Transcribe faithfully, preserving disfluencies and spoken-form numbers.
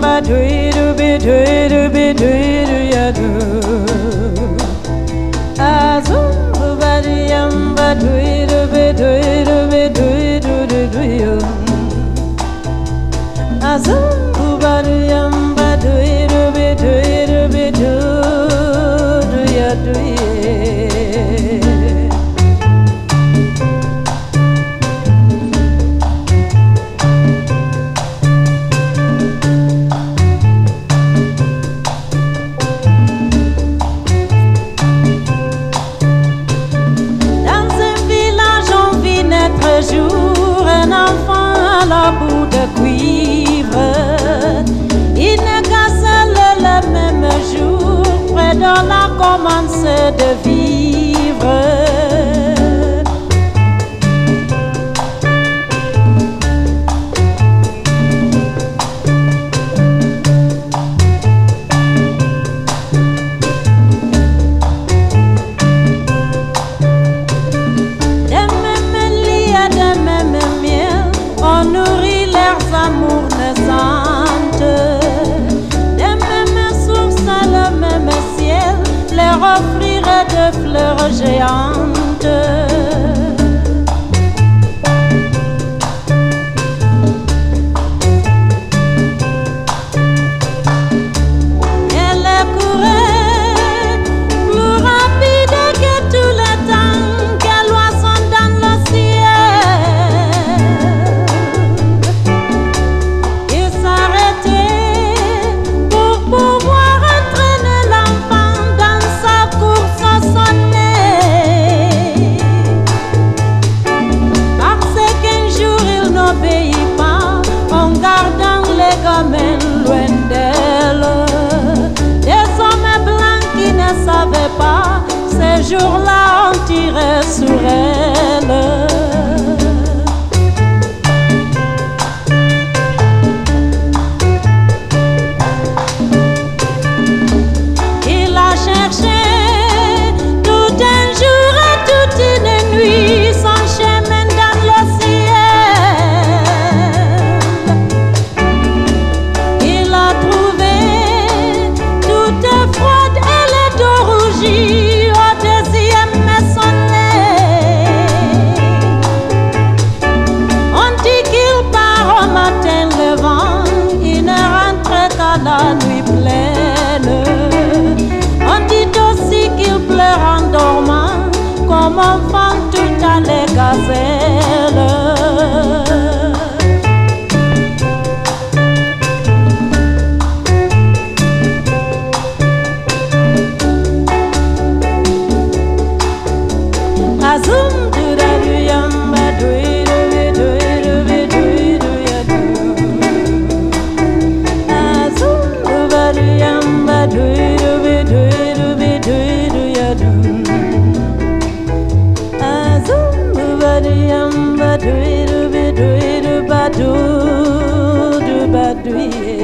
ba dui du bi dui du bi dui du ya du. Azu ba diyam ba dui du bi dui du bi dui du du du yo. Azu ba diyam ba dui du bi dui du bi du du ya du ye. De vivre. Des mêmes liens, des mêmes miens, on nourrit leurs amours naissantes. Des mêmes sources, le même ciel, leur offre de fleurs géantes. Ce jour-là, on tirait sur elle. Il a cherché tout un jour et toute une nuit son chemin dans le ciel. Il a trouvé toute froide et les dos rougis. Do it.